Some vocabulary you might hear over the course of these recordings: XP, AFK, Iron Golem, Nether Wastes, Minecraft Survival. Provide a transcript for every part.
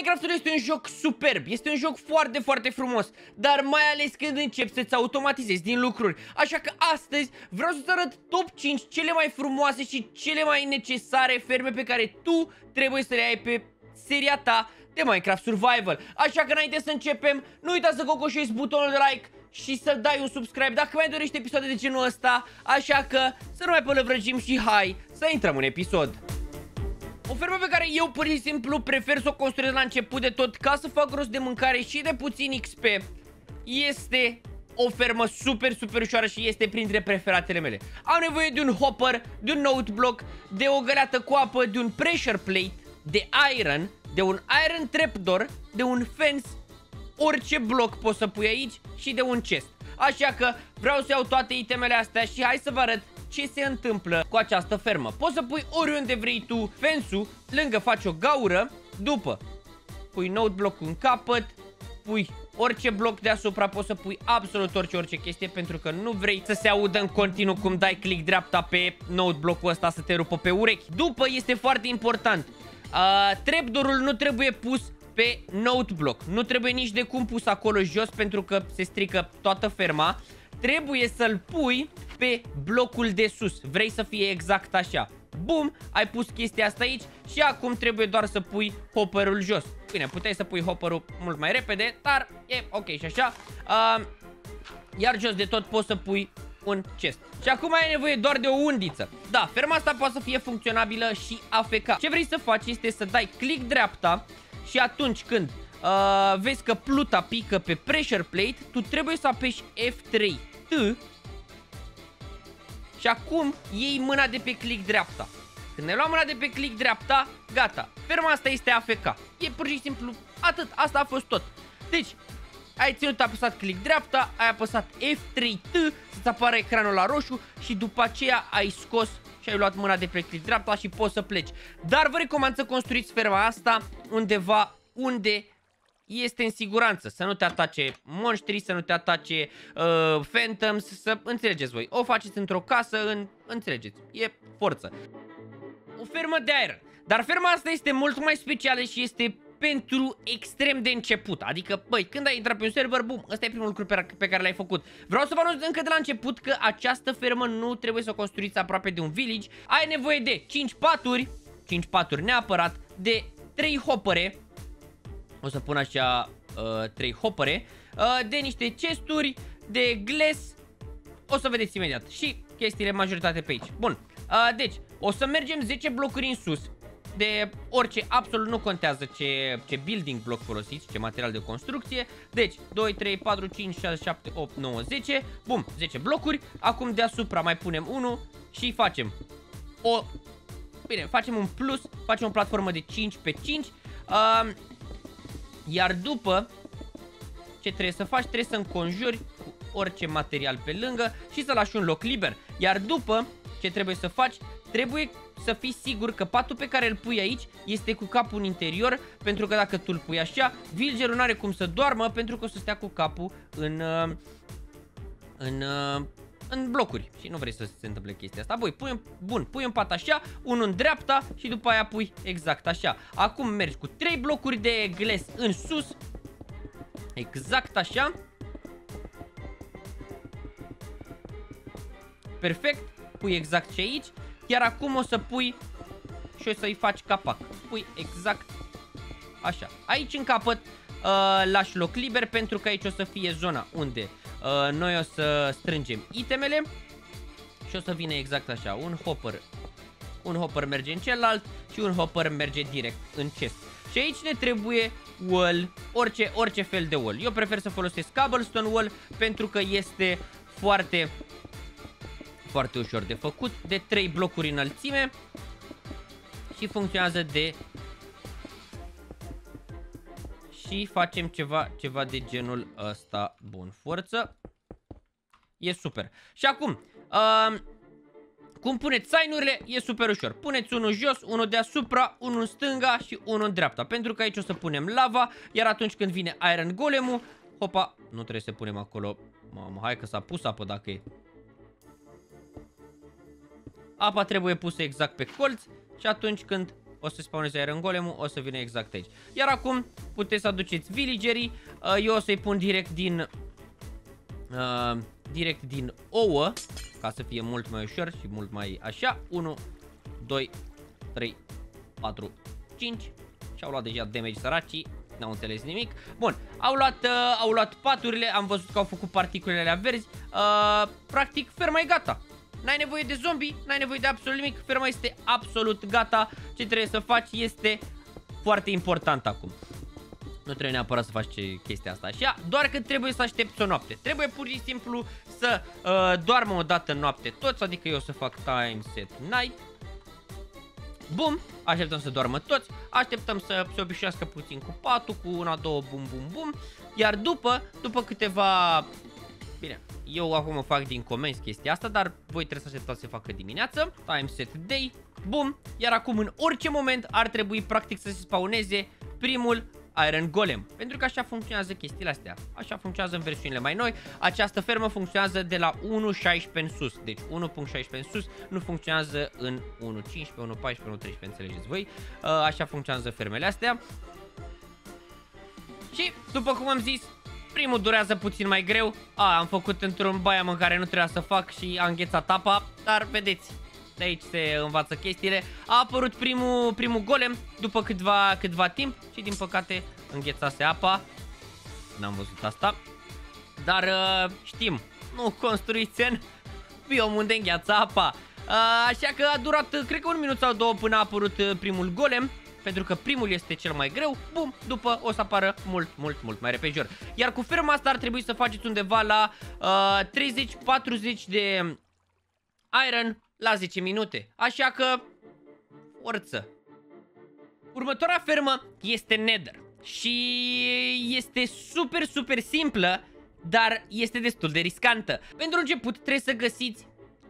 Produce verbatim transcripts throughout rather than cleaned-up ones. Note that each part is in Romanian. Minecraft-ul este un joc superb, este un joc foarte, foarte frumos, dar mai ales când începi să-ți automatizezi din lucruri. Așa că astăzi vreau să-ți arăt top cinci cele mai frumoase și cele mai necesare ferme pe care tu trebuie să le ai pe seria ta de Minecraft Survival. Așa că înainte să începem, nu uita să cocoșezi butonul de like și să dai un subscribe dacă mai dorești episoade de genul ăsta. Așa că să nu mai pălăvrăgim și hai să intrăm în episod. O fermă pe care eu pur și simplu prefer să o construiesc la început de tot, ca să fac rost de mâncare și de puțin X P, este o fermă super, super ușoară și este printre preferatele mele. Am nevoie de un hopper, de un note block, de o găleată cu apă, de un pressure plate, de iron, de un iron trapdoor, de un fence, orice bloc poți să pui aici și de un chest. Așa că vreau să iau toate itemele astea și hai să vă arăt ce se întâmplă cu această fermă. Poți să pui oriunde vrei tu fence-ul, lângă faci o gaură, după pui note block în capăt, pui orice bloc deasupra, poți să pui absolut orice, orice chestie, pentru că nu vrei să se audă în continuu cum dai click dreapta pe note block-ul ăsta să te rupă pe urechi. După, este foarte important, uh, trapdoor-ul nu trebuie pus pe note block, nu trebuie nici de cum pus acolo jos pentru că se strică toată ferma. Trebuie să-l pui pe blocul de sus. Vrei să fie exact așa. Bum, ai pus chestia asta aici și acum trebuie doar să pui hopperul jos. Bine, puteai să pui hopperul mult mai repede, dar e ok și așa. Uh, iar jos de tot poți să pui un chest. Și acum ai nevoie doar de o undiță. Da, ferma asta poate să fie funcționabilă și A F K. Ce vrei să faci este să dai click dreapta și atunci când Uh, vezi că pluta pică pe pressure plate, tu trebuie să apeși F trei T și acum iei mâna de pe click dreapta. Când ne luăm mâna de pe click dreapta, gata, ferma asta este A F K. E pur și simplu atât, asta a fost tot. Deci, ai ținut apăsat click dreapta, ai apăsat F trei T să-ți apară ecranul la roșu și după aceea ai scos și ai luat mâna de pe click dreapta și poți să pleci. Dar vă recomand să construiți ferma asta undeva unde este în siguranță, să nu te atace monștri, să nu te atace uh, phantoms, să înțelegeți voi. O faceți într-o casă, în... înțelegeți, e forță. O fermă de iron. Dar ferma asta este mult mai specială și este pentru extrem de început. Adică, băi, când ai intrat pe un server, bum, ăsta e primul lucru pe care l-ai făcut. Vreau să vă anunț încă de la început că această fermă nu trebuie să o construiți aproape de un village. Ai nevoie de cinci paturi, cinci paturi neapărat, de trei hopere. O să pun așa uh, trei hopere, uh, de niște chesturi, de glass. O să vedeți imediat și chestiile majoritate pe aici. Bun, uh, deci o să mergem zece blocuri în sus, de orice, absolut nu contează ce, ce building block folosiți, ce material de construcție. Deci doi, trei, patru, cinci, șase, șapte, opt, nouă, zece. Bum, zece blocuri. Acum deasupra mai punem unul și facem o... Bine, facem un plus, facem o platformă de cinci pe cinci. uh, Iar după, ce trebuie să faci? Trebuie să înconjuri cu orice material pe lângă și să lași un loc liber. Iar după, ce trebuie să faci? Trebuie să fii sigur că patul pe care îl pui aici este cu capul în interior, pentru că dacă tu îl pui așa, villagerul nu are cum să doarmă, pentru că o să stea cu capul în, în, în blocuri. Și nu vrei să se întâmple chestia asta. Apoi, pui un, bun, pui un pat așa, unul în dreapta și după aia pui exact așa. Acum mergi cu trei blocuri de glass în sus. Exact așa. Perfect. Pui exact și aici. Iar acum o să pui și o să-i faci capac. Pui exact așa. Aici în capăt uh, lași loc liber, pentru că aici o să fie zona unde Uh, noi o să strângem itemele și o să vină exact așa. Un hopper, un hopper merge în celălalt și un hopper merge direct în chest. Și aici ne trebuie wall, orice, orice fel de wall. Eu prefer să folosesc cobblestone wall pentru că este foarte, foarte ușor de făcut, de trei blocuri înălțime și funcționează de... Și facem ceva, ceva de genul ăsta. Bun, forță. E super. Și acum, uh, cum puneți sign-urile, e super ușor. Puneți unul jos, unul deasupra, unul în stânga și unul în dreapta. Pentru că aici o să punem lava, iar atunci când vine Iron Golem-ul, hopa, nu trebuie să punem acolo. Mamă, hai că s-a pus apă dacă e. Apa trebuie pusă exact pe colț și atunci când o să spawneze Iron Golem-ul, o să vină exact aici. Iar acum puteți să aduceți villagerii. Eu o să-i pun direct din uh, direct din ouă, ca să fie mult mai ușor și mult mai așa. Unu, doi, trei, patru, cinci. Și-au luat deja damage săracii, n-au înțeles nimic. Bun, au luat, uh, au luat paturile, am văzut că au făcut particulele alea verzi. uh, Practic, ferma e gata. N-ai nevoie de zombie, n-ai nevoie de absolut nimic, ferma este absolut gata. Ce trebuie să faci este foarte important acum. Nu trebuie neapărat să faci chestia asta așa, doar că trebuie să aștepți o noapte. Trebuie pur și simplu să uh, doarmă o dată noapte toți, adică eu să fac time set night. Bum, așteptăm să doarmă toți, așteptăm să se obișnuiască puțin cu patul, cu una, două, bum, bum, bum. Iar după, după câteva... Bine, eu acum fac din comenzi chestia asta, dar voi trebuie să așteptați să se facă dimineață. Time set day, bum. Iar acum în orice moment ar trebui practic să se spawneze primul Iron Golem. Pentru că așa funcționează chestiile astea. Așa funcționează în versiunile mai noi. Această fermă funcționează de la unu punct șaisprezece în sus. Deci unu punct șaisprezece în sus nu funcționează în unu punct cincisprezece, unu punct paisprezece, unu punct treisprezece, înțelegeți voi? Așa funcționează fermele astea. Și, după cum am zis, primul durează puțin mai greu. A, am făcut într-un baiam în care nu trebuia să fac și am înghețat apa, dar vedeți, de aici se învață chestiile. A apărut primul, primul golem după câtva, câtva timp și din păcate înghețase apa. N-am văzut asta, dar uh, știm, nu construiți în biom unde îngheață apa. uh, Așa că a durat, cred că un minut sau două până a apărut primul golem, pentru că primul este cel mai greu. Bum, după o să apară mult, mult, mult mai repejor. Iar cu ferma asta ar trebui să faceți undeva la uh, treizeci patruzeci de iron la zece minute, așa că forță. Următoarea fermă este Nether și este super, super simplă, dar este destul de riscantă. Pentru început trebuie să găsiți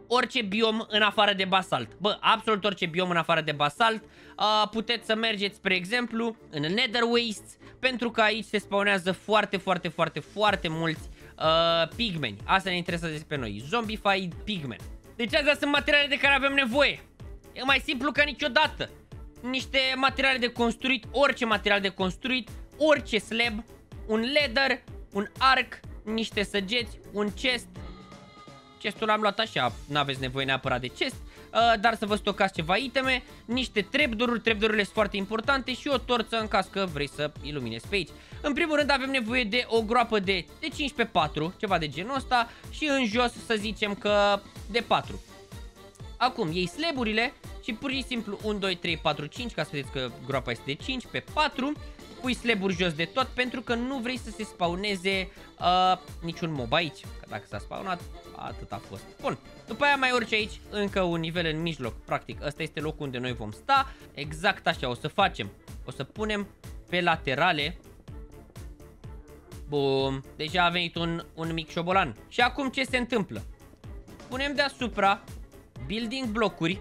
orice biom în afară de basalt. Bă, absolut orice biom în afară de basalt. uh, Puteți să mergeți, spre exemplu, în Nether Wastes, pentru că aici se spawnează foarte, foarte, foarte, foarte mulți uh, pigmeni. Asta ne interesează pe noi, zombified pigmen. Deci astea sunt materialele de care avem nevoie. E mai simplu ca niciodată. Niște materiale de construit, orice material de construit, orice slab, un ladder, un arc, niște săgeți, un chest. Chestul am luat așa, n-aveți nevoie neapărat de chest, dar să vă stocați ceva iteme, niște trepdoruri, trepdorurile sunt foarte importante și o torță în caz că vrei să iluminezi pe aici. În primul rând avem nevoie de o groapă de, de cinci pe patru, ceva de genul ăsta, și în jos să zicem că de patru. Acum iei slab-urile și pur și simplu unu, doi, trei, patru, cinci, ca să vedeți că groapa este de cinci pe patru, pui slab-uri jos de tot pentru că nu vrei să se spawneze uh, niciun mob aici, că dacă s-a spawnat, atât a fost. Bun, după aia mai urci aici încă un nivel în mijloc. Practic ăsta este locul unde noi vom sta. Exact așa o să facem. O să punem pe laterale. Bum, deja a venit un, un mic șobolan. Și acum ce se întâmplă? Punem deasupra building blocuri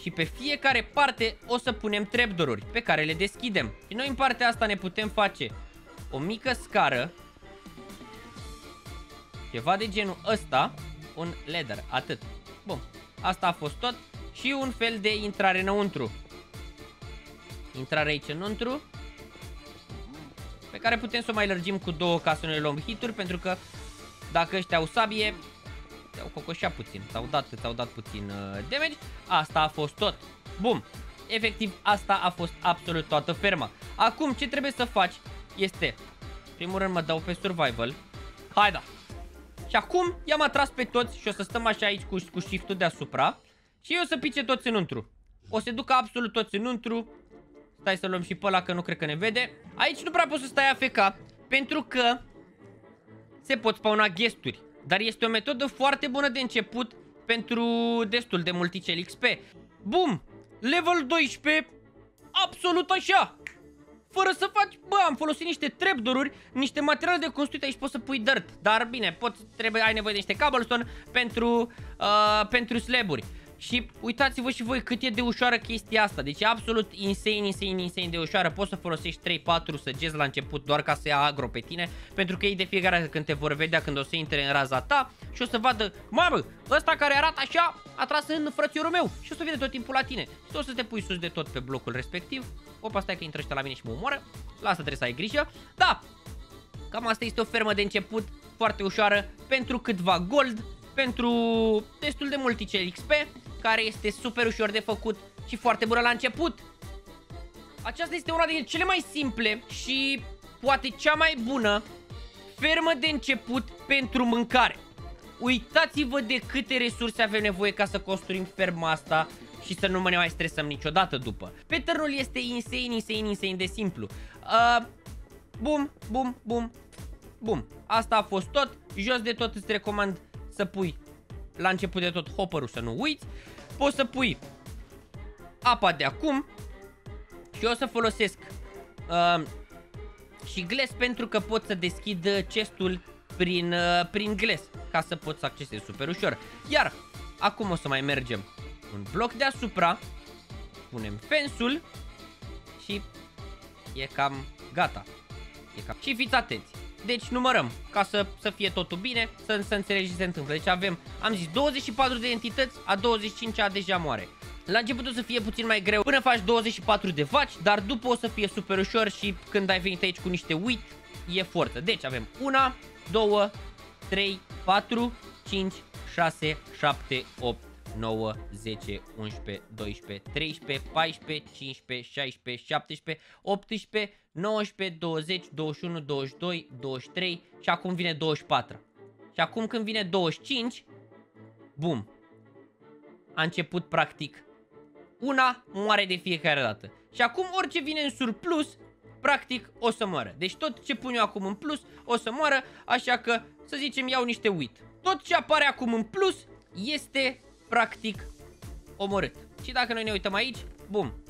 și pe fiecare parte o să punem trepdoruri pe care le deschidem. Și noi în partea asta ne putem face o mică scară, ceva de genul ăsta, un ladder, atât. Bun, asta a fost tot. Și un fel de intrare înăuntru. Intrare aici înăuntru, pe care putem să o mai lărgim cu două ca să ne luăm hituri, pentru că dacă ăștia au sabie, te-au cocoșat puțin, ți-au dat, ți-au dat puțin uh, damage. Asta a fost tot. Bum, efectiv asta a fost absolut toată ferma. Acum ce trebuie să faci este, primul rând mă dau pe survival. Hai da. Și acum i-am atras pe toți și o să stăm așa aici cu, cu shift-ul deasupra și eu o să pice toți înăuntru. O să ducă absolut toți înăuntru. Stai să luăm și pe ăla că nu cred că ne vede. Aici nu prea poți să stai A F K pentru că se pot spawna ghesturi, dar este o metodă foarte bună de început pentru destul de multicel X P. Bum! Level doisprezece, absolut așa! Fără să faci, bă, am folosit niște trepdoruri, niște materiale de construit, aici poți să pui dirt, dar bine, poți, trebuie, ai nevoie de niște cobblestone pentru, uh, pentru slaburi. Și uitați-vă și voi cât e de ușoară chestia asta. Deci e absolut insane, insane, insane de ușoară. Poți să folosești trei patru săgeți la început doar ca să ia agro pe tine, pentru că ei de fiecare dată când te vor vedea, când o să intre în raza ta și o să vadă, mamă, ăsta care arată așa a tras în frățiorul meu, și o să vină tot timpul la tine. Și o să te pui sus de tot pe blocul respectiv. Opa, stai că intră ăștia la mine și mă omoară. La asta trebuie să ai grijă. Da, cam asta este o fermă de început foarte ușoară pentru câtva gold, pentru destul de multice X P, care este super ușor de făcut și foarte bună la început. Aceasta este una din cele mai simple și poate cea mai bună fermă de început pentru mâncare. Uitați-vă de câte resurse avem nevoie ca să construim ferma asta și să nu ne mai stresăm niciodată după. Pattern-ul este insane, insane, insane de simplu. Uh, bum, bum, bum, bum. Asta a fost tot. Jos de tot îți recomand să pui la început de tot hopper-ul, să nu uiți. Poți să pui apa de acum. Și eu o să folosesc uh, și gles, pentru că pot să deschid chest-ul prin, uh, prin gles, ca să pot să accesez super ușor. Iar acum o să mai mergem un bloc deasupra, punem fence-ul și e cam gata. E cam... Și fiți atenți. Deci numărăm ca să, să fie totul bine, să, să înțelegi ce se întâmplă. Deci avem, am zis, douăzeci și patru de entități, a douăzeci și cincea deja moare. La început o să fie puțin mai greu până faci douăzeci și patru de vaci, dar după o să fie super ușor și când ai venit aici cu niște uit, e forță. Deci avem unu, doi, trei, patru, cinci, șase, șapte, opt, nouă, zece, unsprezece, doisprezece, treisprezece, paisprezece, cincisprezece, șaisprezece, șaptesprezece, optsprezece, nouăsprezece, douăzeci, douăzeci și unu, douăzeci și doi, douăzeci și trei și acum vine douăzeci și patru. Și acum când vine douăzeci și cinci, bum, a început practic. Una moare de fiecare dată. Și acum orice vine în surplus, practic o să moară. Deci tot ce pun eu acum în plus o să moară, așa că să zicem iau niște uit. Tot ce apare acum în plus este practic omorât. Și dacă noi ne uităm aici, bum,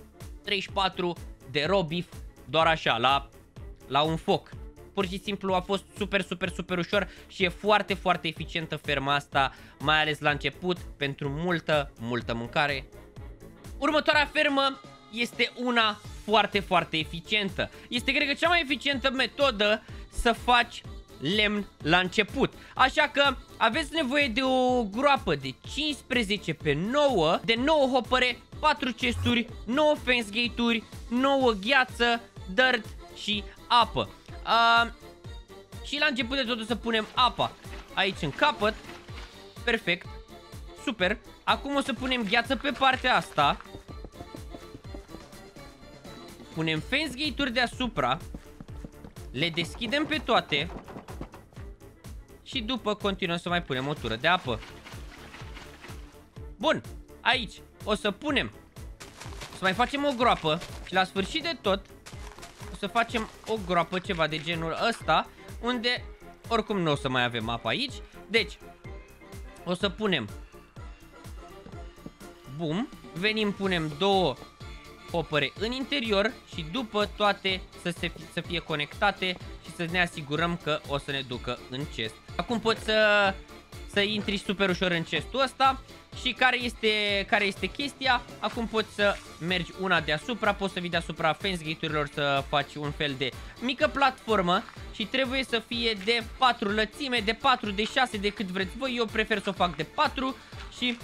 treizeci și patru de raw beef, doar așa, la, la un foc. Pur și simplu a fost super, super, super ușor și e foarte, foarte eficientă ferma asta, mai ales la început, pentru multă, multă mâncare. Următoarea fermă este una foarte, foarte eficientă. Este, cred că, cea mai eficientă metodă să faci lemn la început. Așa că aveți nevoie de o groapă de cincisprezece pe nouă, de nouă hopăre, patru chesturi, nouă fence gate-uri, nouă gheață, dirt și apă. Uh, și la început de tot o să punem apa aici în capăt. Perfect. Super. Acum o să punem gheață pe partea asta. Punem fence gate-uri deasupra. Le deschidem pe toate. Și după continuăm să mai punem o tură de apă. Bun. Aici o să punem, o să mai facem o groapă. Și la sfârșit de tot o să facem o groapă ceva de genul ăsta, unde oricum nu o să mai avem apă aici. Deci o să punem, bum, venim, punem două hopere în interior și după toate să, se fi, să fie conectate și să ne asigurăm că o să ne ducă în chest. Acum poți să, să intri super ușor în chestul ăsta. Și care este, care este chestia? Acum poți să mergi una deasupra, poți să vii deasupra fence gate-urilor să faci un fel de mică platformă și trebuie să fie de patru lățime, de patru, de șase, de cât vreți voi. Eu prefer să o fac de patru și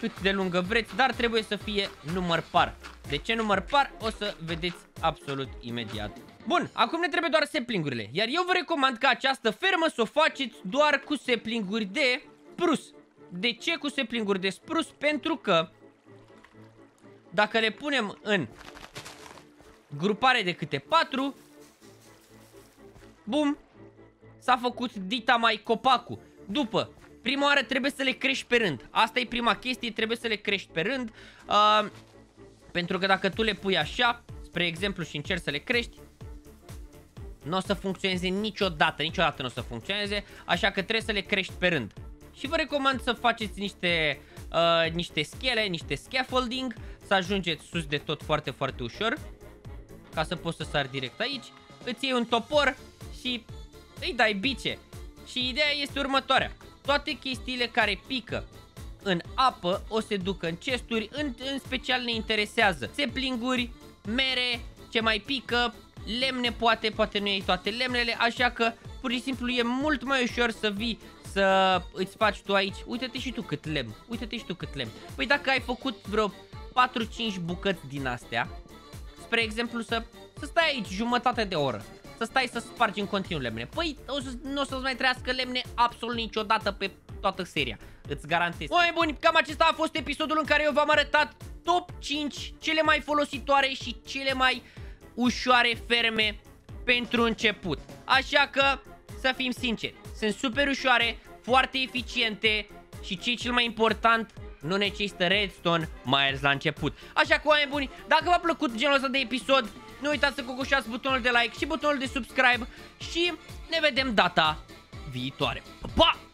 cât de lungă vreți, dar trebuie să fie număr par. De ce număr par? O să vedeți absolut imediat. Bun, acum ne trebuie doar sapling-urile, iar eu vă recomand ca această fermă să o faceți doar cu sapling-uri de prus. De ce cu sapling-uri de prus? Pentru că dacă le punem în grupare de câte patru, bum, s-a făcut dita mai copacul. După, prima oară trebuie să le crești pe rând. Asta e prima chestie, trebuie să le crești pe rând. uh, Pentru că dacă tu le pui așa, spre exemplu, și încerci să le crești, nu o să funcționeze niciodată. Niciodată nu o să funcționeze. Așa că trebuie să le crești pe rând. Și vă recomand să faceți niște, uh, niște schele, niște scaffolding, să ajungeți sus de tot foarte, foarte ușor, ca să poți să sari direct aici. Îți iei un topor și îi dai bice. Și ideea este următoarea. Toate chestiile care pică în apă, o să se ducă în chesturi, în, în special ne interesează seplinguri, mere, ce mai pică, lemne poate, poate nu iei toate lemnele, așa că pur și simplu e mult mai ușor să vii să îți faci tu aici. Uite-te și tu cât lemn, uite-te și tu cât lemn. Păi dacă ai făcut vreo patru-cinci bucăți din astea, spre exemplu să, să stai aici jumătate de oră, să stai să spargi în continuu lemne. Păi nu o să-ți mai trească lemne absolut niciodată pe toată seria, îți garantez. Oameni buni, cam acesta a fost episodul în care eu v-am arătat top cinci cele mai folositoare și cele mai ușoare ferme pentru început. Așa că, să fim sinceri, sunt super ușoare, foarte eficiente și ce e cel mai important, nu necesită redstone, mai ales la început. Așa că, oameni buni, dacă v-a plăcut genul ăsta de episod, nu uitați să cocoșați butonul de like și butonul de subscribe și ne vedem data viitoare. Pa!